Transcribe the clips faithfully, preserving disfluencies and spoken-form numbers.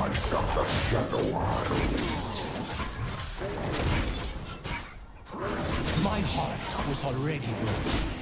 Lords of the Shadow World. My heart was already broken.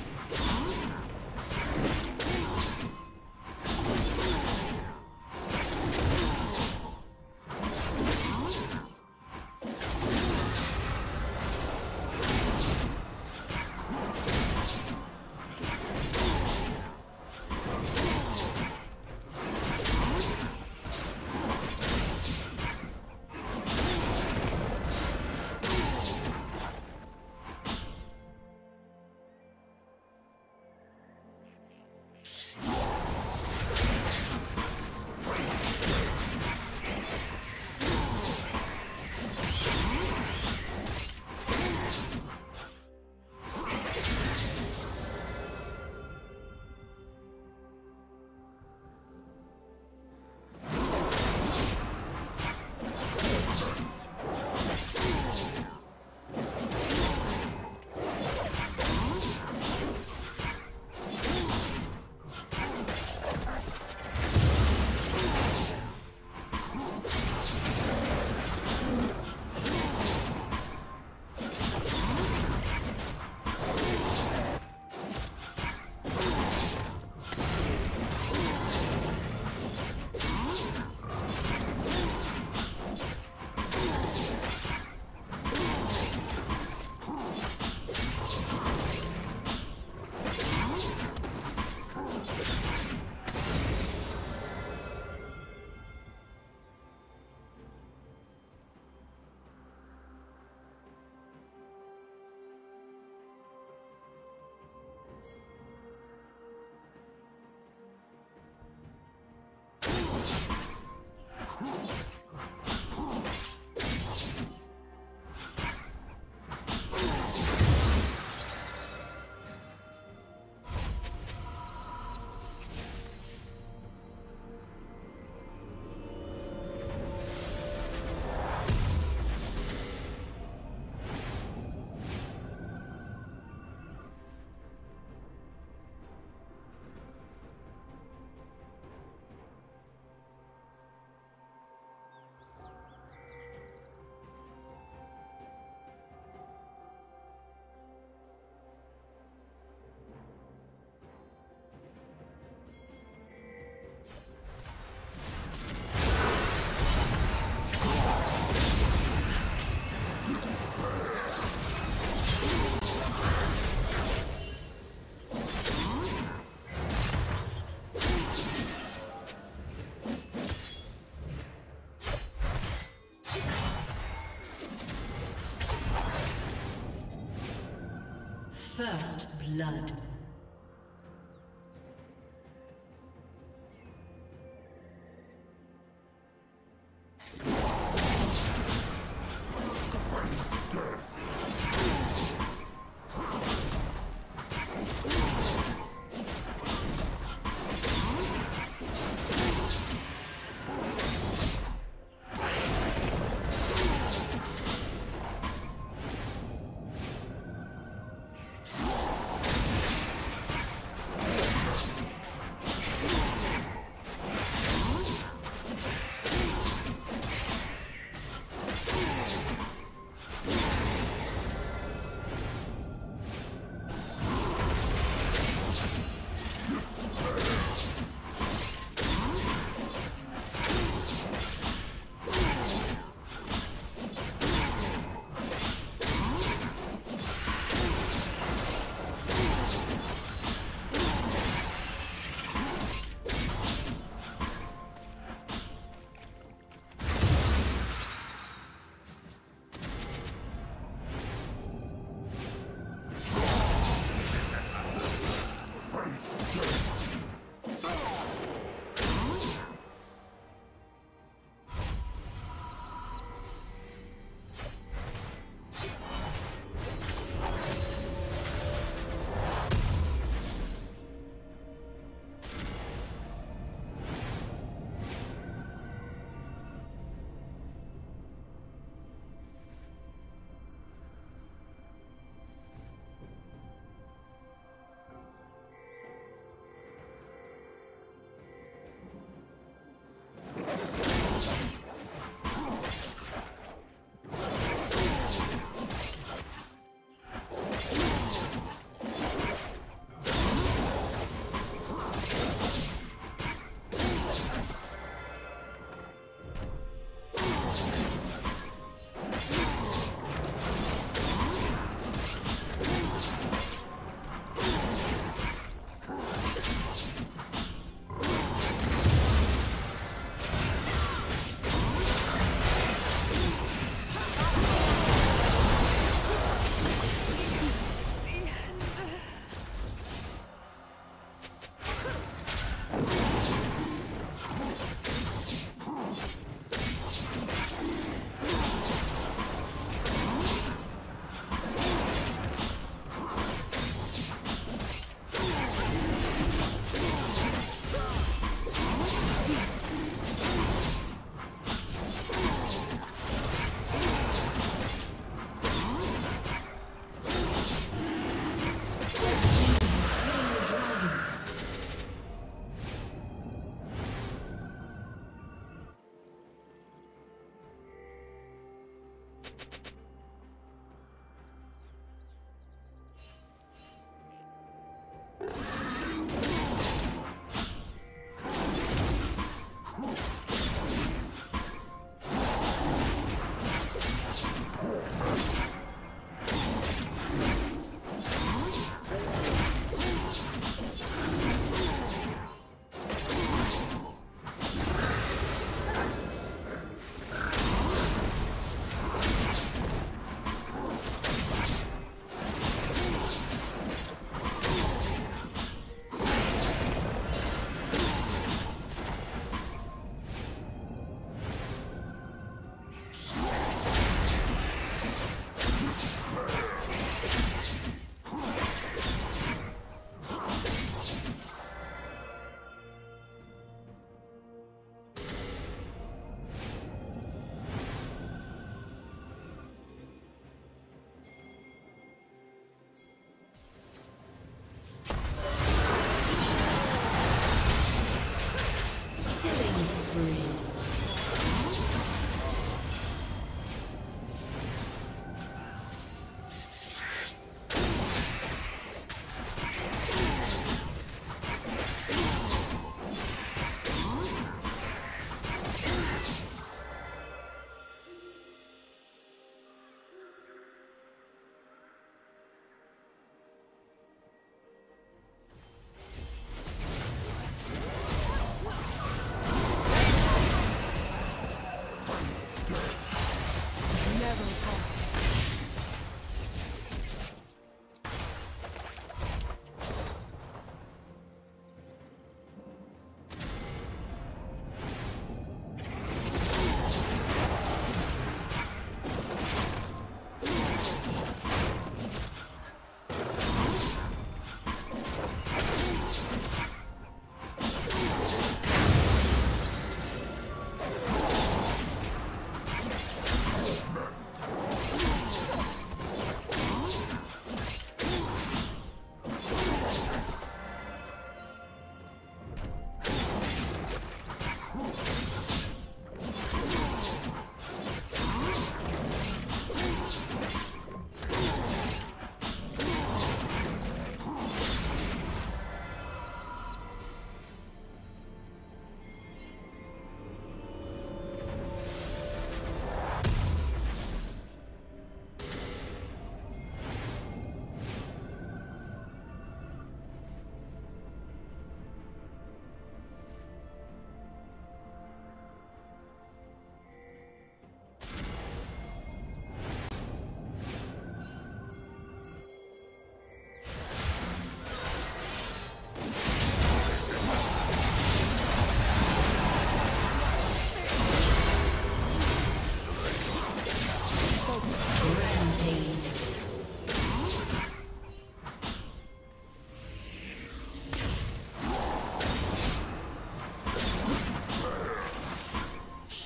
First blood.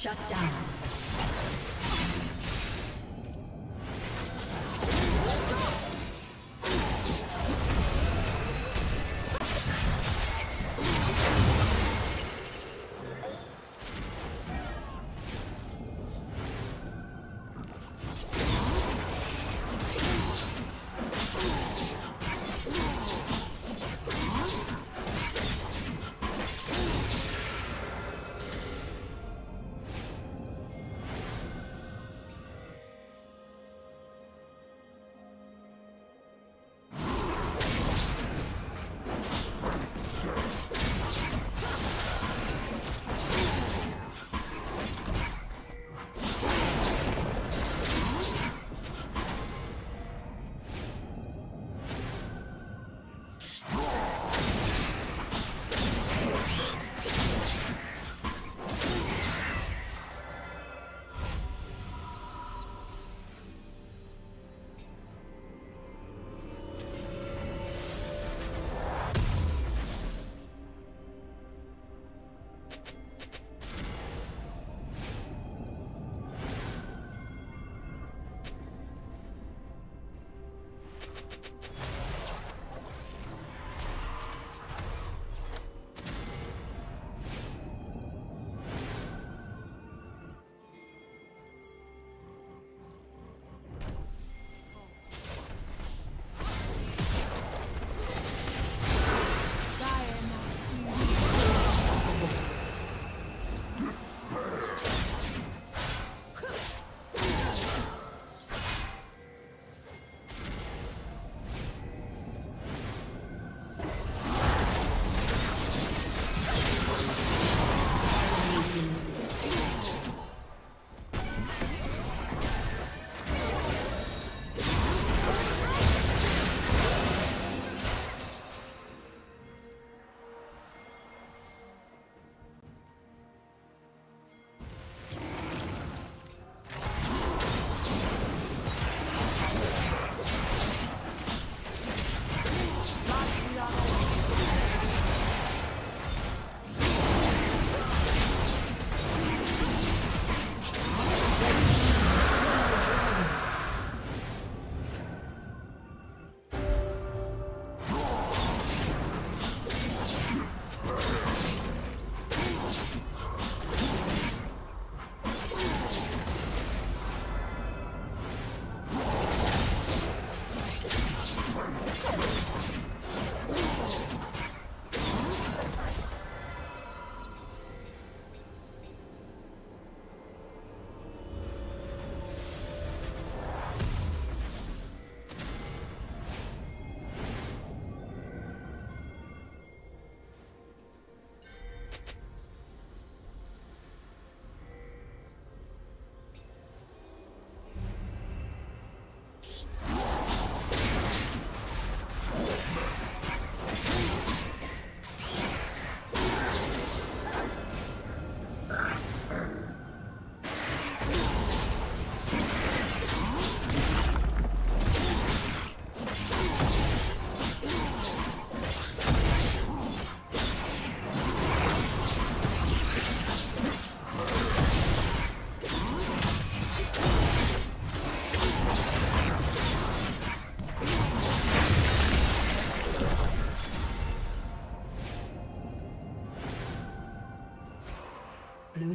Shut down. Blue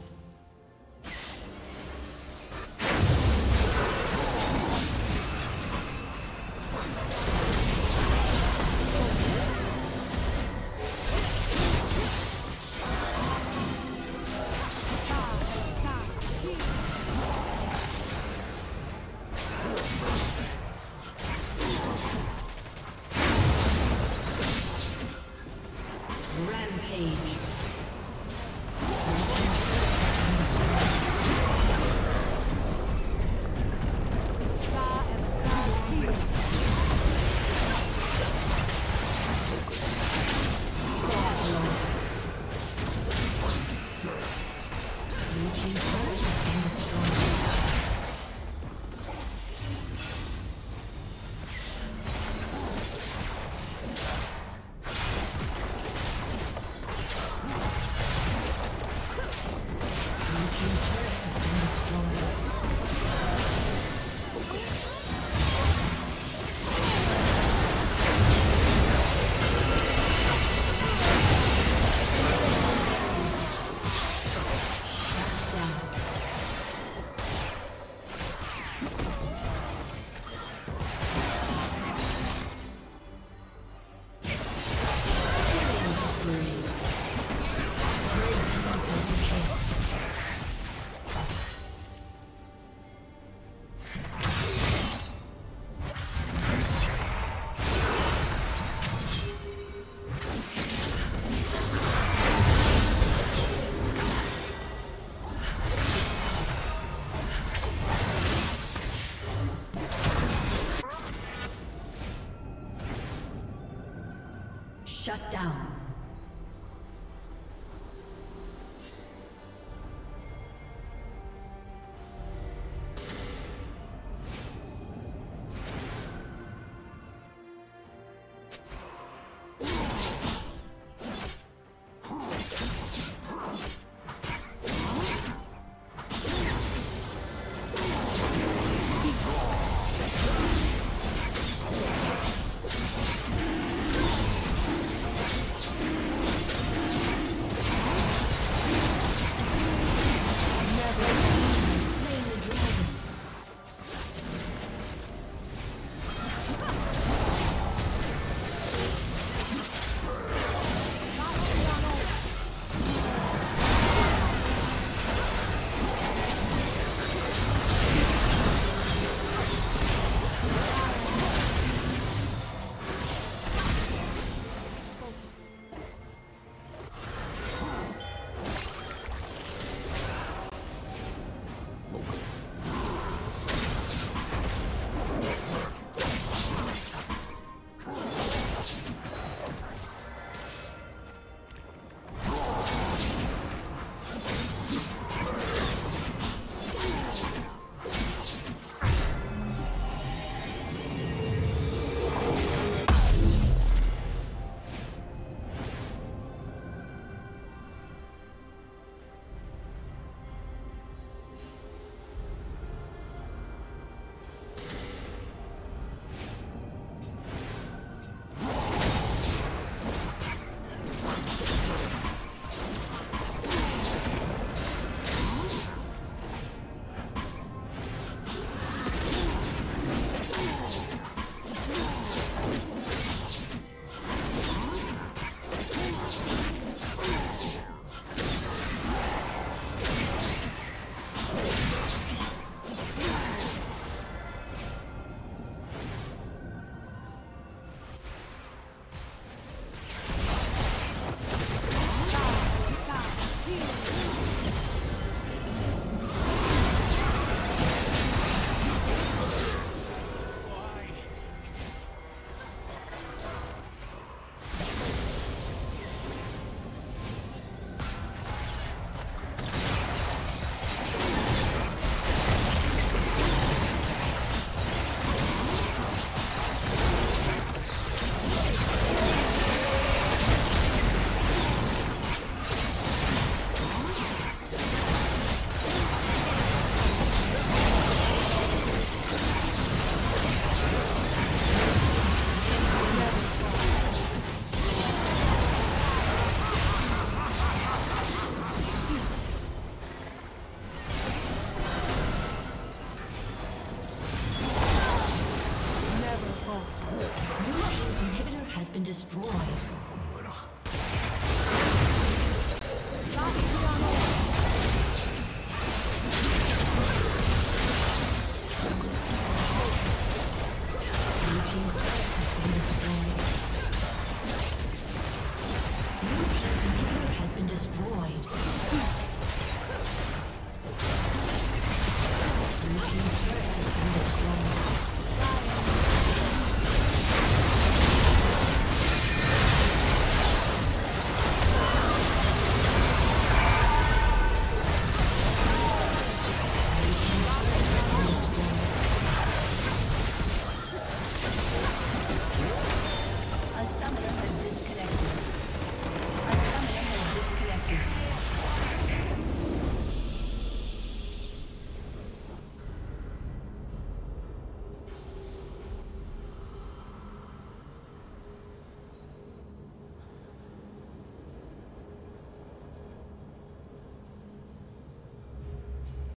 Thank you.